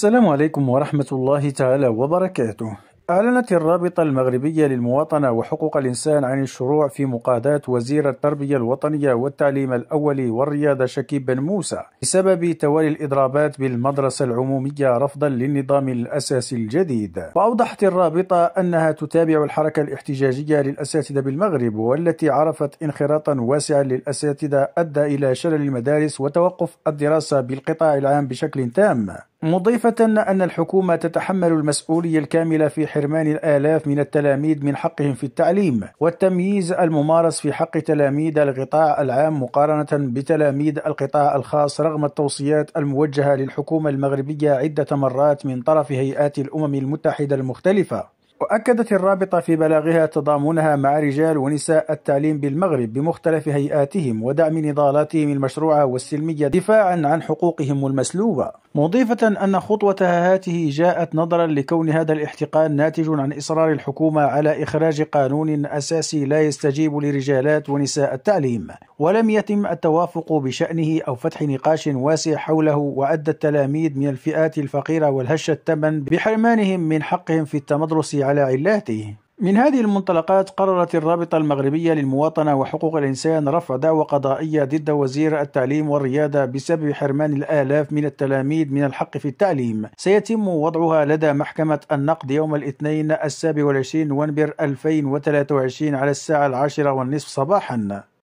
السلام عليكم ورحمة الله تعالى وبركاته. أعلنت الرابطة المغربية للمواطنة وحقوق الإنسان عن الشروع في مقاضاة وزير التربية الوطنية والتعليم الأولي والرياضة شكيب بن موسى بسبب توالي الإضرابات بالمدرسة العمومية رفضا للنظام الأساسي الجديد. وأوضحت الرابطة أنها تتابع الحركة الاحتجاجية للأساتذة بالمغرب، والتي عرفت انخراطا واسعا للأساتذة أدى إلى شلل المدارس وتوقف الدراسة بالقطاع العام بشكل تام، مضيفة أن الحكومة تتحمل المسؤولية الكاملة في حرمان الآلاف من التلاميذ من حقهم في التعليم والتمييز الممارس في حق تلاميذ القطاع العام مقارنة بتلاميذ القطاع الخاص، رغم التوصيات الموجهة للحكومة المغربية عدة مرات من طرف هيئات الأمم المتحدة المختلفة. وأكدت الرابطة في بلاغها تضامنها مع رجال ونساء التعليم بالمغرب بمختلف هيئاتهم ودعم نضالاتهم المشروعة والسلمية دفاعا عن حقوقهم المسلوبة، مضيفة أن خطوتها هاته جاءت نظرا لكون هذا الاحتقان ناتج عن إصرار الحكومة على إخراج قانون أساسي لا يستجيب لرجالات ونساء التعليم، ولم يتم التوافق بشأنه أو فتح نقاش واسع حوله، وأدى التلاميذ من الفئات الفقيرة والهشة الثمن بحرمانهم من حقهم في التمدرس على علاته. من هذه المنطلقات قررت الرابطة المغربية للمواطنة وحقوق الإنسان رفع دعوى قضائية ضد وزير التعليم والرياضة بسبب حرمان الآلاف من التلاميذ من الحق في التعليم، سيتم وضعها لدى محكمة النقد يوم الاثنين 27 نوفمبر 2023 على الساعة 10:30 صباحا.